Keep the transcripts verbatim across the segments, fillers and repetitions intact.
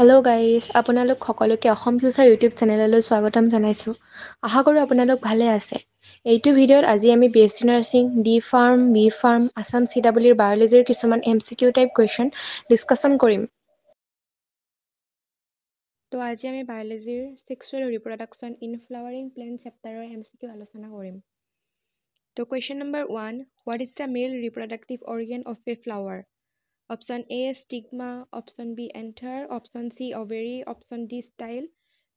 Hello guys, আপোনালোক সকলোকে অসম future YouTube চেনেললৈ স্বাগতম জনাইছো। আশা কৰো আপোনালোক ভালে আছে। এইটো ভিডিঅত আজি আমি BSc nursing, D pharm, B pharm, Assam সিডব্লিউৰ বায়োলজিৰ কিছুমান এমসিকিউ টাইপ কোৱেশ্চন ডিসকাশন কৰিম। তো আজি আমি বায়োলজিৰ sexual reproduction in flowering plant চেপ্টাৰৰ এমসিকিউ আলোচনা কৰিম। তো question number one, what is the male reproductive organ of a flower? Option A stigma, option B anther, option C ovary, option D style.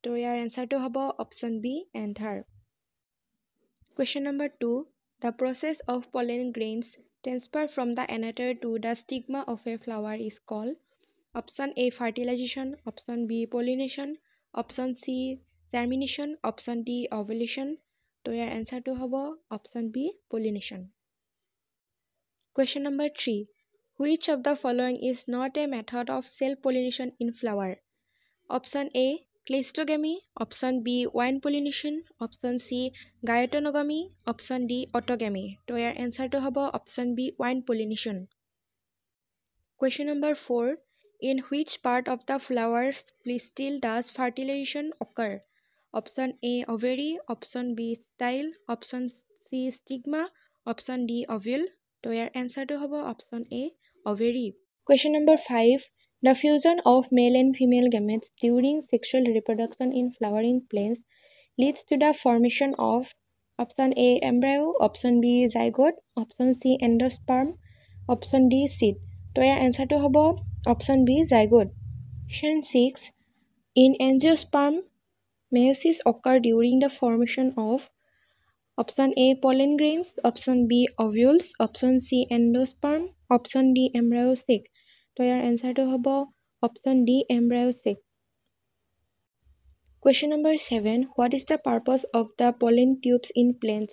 So your answer to hobo option B anther. Question number two, the process of pollen grains transfer from the anther to the stigma of a flower is called option A fertilization, option B pollination, option C germination, option D ovulation. So your answer to hobo option B pollination. Question number three, which of the following is not a method of self-pollination in flower? Option A, cleistogamy, option B, wine pollination, option C, guiotonogamy, option D, autogamy. So your answer to hobo option B, wine pollination. Question number four, in which part of the flower's pistil does fertilization occur? Option A, ovary, option B, style, option C, stigma, option D, ovule. So your answer to hobo option A, ovary. Question number five, the fusion of male and female gametes during sexual reproduction in flowering plants leads to the formation of option A embryo, option B zygote, option C endosperm, option D seed. So your answer to hobo option B zygote. Question six, in angiosperm, meiosis occur during the formation of option A pollen grains, option B ovules, option C endosperm, option D embryo sac. So your answer to hobo option D embryo sac. Question number seven, what is the purpose of the pollen tubes in plants?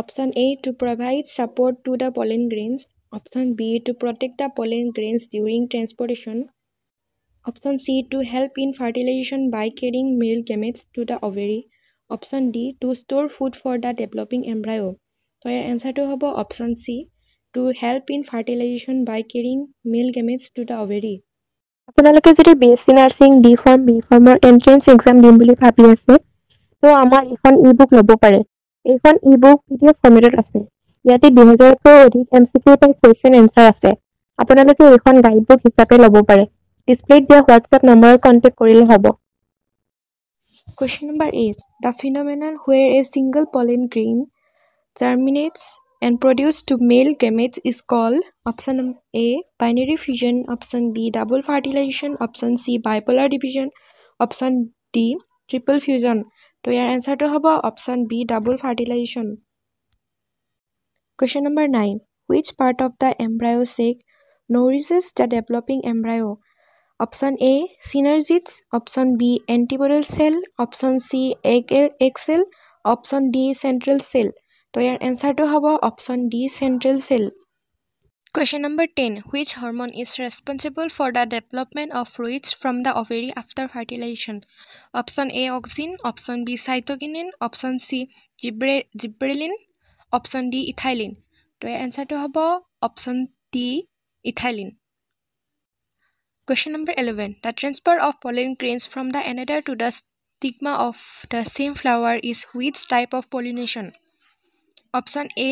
Option A, to provide support to the pollen grains, option B, to protect the pollen grains during transportation, option C, to help in fertilization by carrying male gametes to the ovary, option D, to store food for the developing embryo. So your answer to hobo option C, to help in fertilization by carrying male gametes to the ovary. আপোনালোকে যদি BSc nursing, D pharm, B ফার্মৰ entrance exam দিম বুলি ভাবি আছে, তো আমাৰ এখন ই-বুক লব পাৰে। এখন ই-বুক পিডিএফ ফৰ্মেটত আছে। ইয়াতে two thousand কৈ অধিক এমসিকিউ টাইপ কোৱেশ্চন এনসার আছে। আপোনালোকে এখন গাইডবুক হিচাপে লব পাৰে। ডিসপ্লেত দিয়া WhatsApp নম্বৰত কন্টাক্ট কৰিলে হ'ব। Question number eight, the phenomenon where a single pollen grain germinates and produces two male gametes is called option A, binary fission, option B, double fertilization, option C, bipolar division, option D, triple fusion. So your answer to hobo option B, double fertilization. Question number nine, which part of the embryo sac nourishes the developing embryo? Option A, synergids, option B, antipodal cell, option C, egg, egg cell, option D, central cell. So your answer to hobo option D, central cell. Question number ten, which hormone is responsible for the development of fruits from the ovary after fertilization? Option A, auxin, option B, cytokinin, option C, gibberellin, option D, ethylene. So your answer to hobo option D, ethylene. Question number eleven, the transfer of pollen grains from the anther to the stigma of the same flower is which type of pollination? Option A,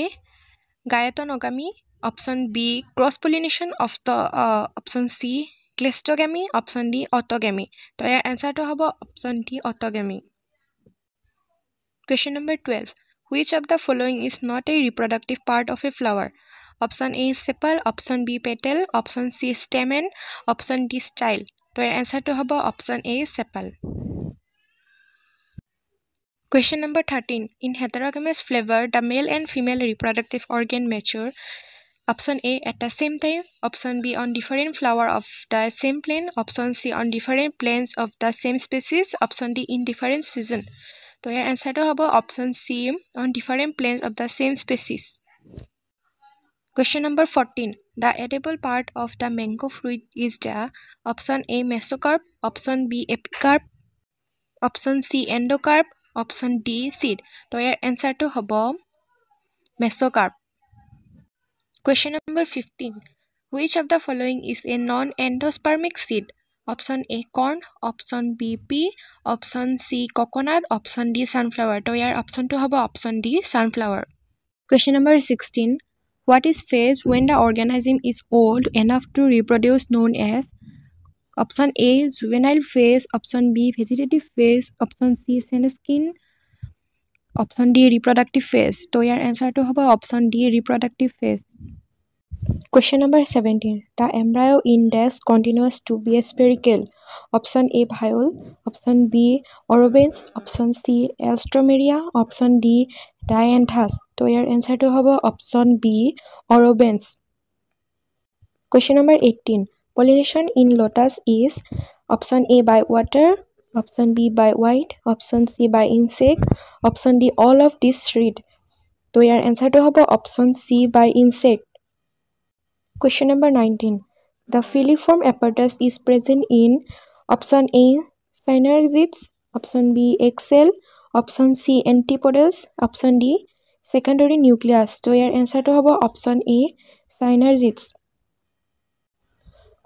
guiotonogamy, option B, cross pollination, of the, uh, option C, cleistogamy, option D, autogamy. So your answer to hobo option D, autogamy. Question number twelve, which of the following is not a reproductive part of a flower? Option A, sepal, option B, petal, option C, stamen, option D, style. So your answer to hobo option A, sepal. Question number thirteen, in heterogamous flower, the male and female reproductive organ mature. Option A, at the same time, option B, on different flower of the same plant, option C, on different plants of the same species, option D, in different season. So your answer to hobo option C, on different plants of the same species. Question number fourteen, the edible part of the mango fruit is the option A, mesocarp, option B, epicarp, option C, endocarp, option D, seed. So your answer to hobo mesocarp. Question number fifteen, which of the following is a non-endospermic seed? Option A corn, option B pea, option C coconut, option D sunflower. तो यार option तो होगा option D sunflower. Question number sixteen, what is phase when the organism is old enough to reproduce known as. Option A juvenile phase, option B vegetative phase, option C senescence, option D reproductive phase. तो यार answer तो होगा option D reproductive phase. Question number seventeen. The embryo index continues to be spherical. Option A viole, option B orobens, option C alstroemeria, option D Dianthus. So your answer to have option B orobens. Question number eighteen. Pollination in lotus is option A by water, option B by white, option C by insect, option D all of these three. So your answer to have option C by insect. Question number nineteen. The filiform apparatus is present in option A synergids, option B axil, option C antipodals, option D secondary nucleus. So your answer to have option A synergids.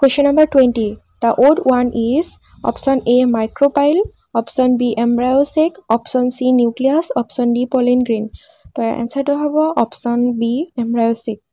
Question number twenty. The odd one is option A micropyle, option B embryo sac, option C nucleus, option D pollen grain. So your answer to have option B embryo sac.